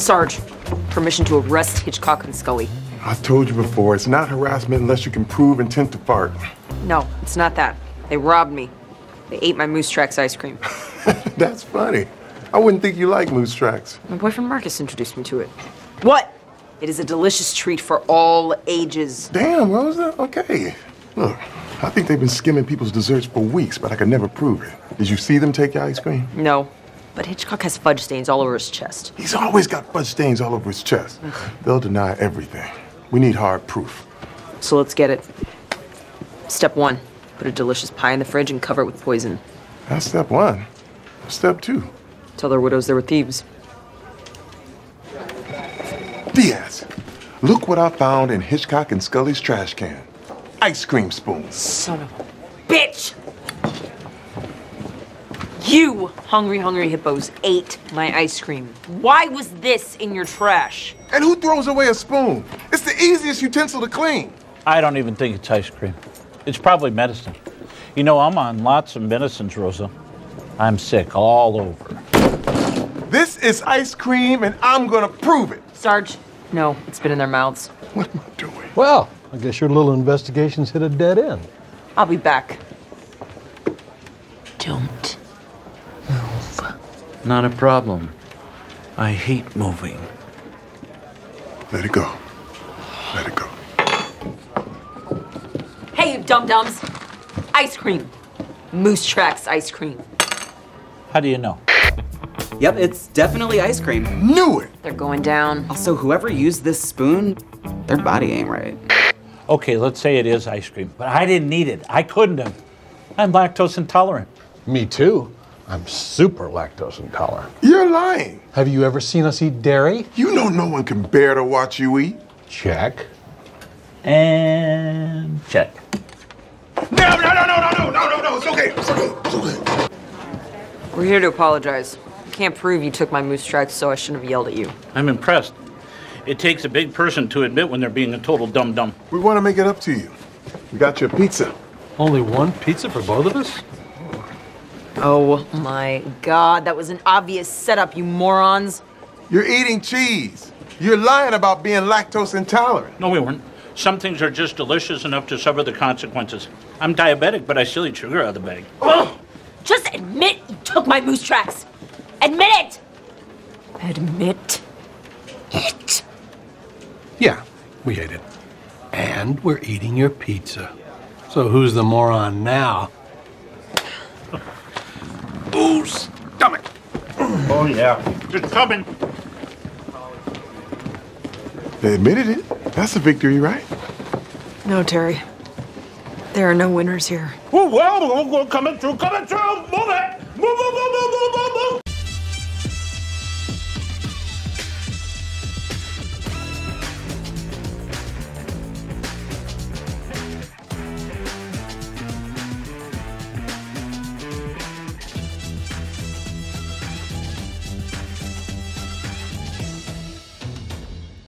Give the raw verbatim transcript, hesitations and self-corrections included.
Sarge, permission to arrest Hitchcock and Scully. I told you before, it's not harassment unless you can prove intent to fart. No, it's not that. They robbed me. They ate my Moose Tracks ice cream. That's funny. I wouldn't think you like Moose Tracks. My boyfriend Marcus introduced me to it. What? It is a delicious treat for all ages. Damn, Rosa, okay. Look, I think they've been skimming people's desserts for weeks, but I could never prove it. Did you see them take your ice cream? No, but Hitchcock has fudge stains all over his chest. He's always got fudge stains all over his chest. Ugh. They'll deny everything. We need hard proof. So let's get it. Step one, put a delicious pie in the fridge and cover it with poison. That's step one. Step two. Tell their widows they were thieves. Diaz, look what I found in Hitchcock and Scully's trash can. Ice cream spoons. Son of a bitch! You hungry, hungry hippos ate my ice cream. Why was this in your trash? And who throws away a spoon? It's the easiest utensil to clean. I don't even think it's ice cream. It's probably medicine. You know, I'm on lots of medicines, Rosa. I'm sick all over. This is ice cream, and I'm gonna prove it. Sarge, no, it's been in their mouths. What am I doing? Well, I guess your little investigation's hit a dead end. I'll be back. Don't move. Not a problem. I hate moving. Let it go. Let it go. Hey, you dum-dums. Ice cream. Moose Tracks ice cream. How do you know? Yep, it's definitely ice cream. Knew it! They're going down. Also, whoever used this spoon, their body ain't right. Okay, let's say it is ice cream, but I didn't need it. I couldn't have. I'm lactose intolerant. Me too. I'm super lactose intolerant. You're lying. Have you ever seen us eat dairy? You know no one can bear to watch you eat. Check. And check. No, no, no, no, no, no, no, no, it's okay, it's okay, it's okay. We're here to apologize. I can't prove you took my Moose Tracks, so I shouldn't have yelled at you. I'm impressed. It takes a big person to admit when they're being a total dum-dum. We want to make it up to you. We got your pizza. Only one pizza for both of us? Oh my God, that was an obvious setup, you morons. You're eating cheese. You're lying about being lactose intolerant. No, we weren't. Some things are just delicious enough to suffer the consequences. I'm diabetic, but I still eat sugar out of the bag. Oh, just admit you took my Moose Tracks. Admit it! Admit it. Yeah, we ate it. And we're eating your pizza. So who's the moron now? Ooh, stomach. Oh, yeah. It's coming. They admitted it. That's a victory, right? No, Terry. There are no winners here. Well, well, coming through, coming through! Move it! Move, move, move, move, move!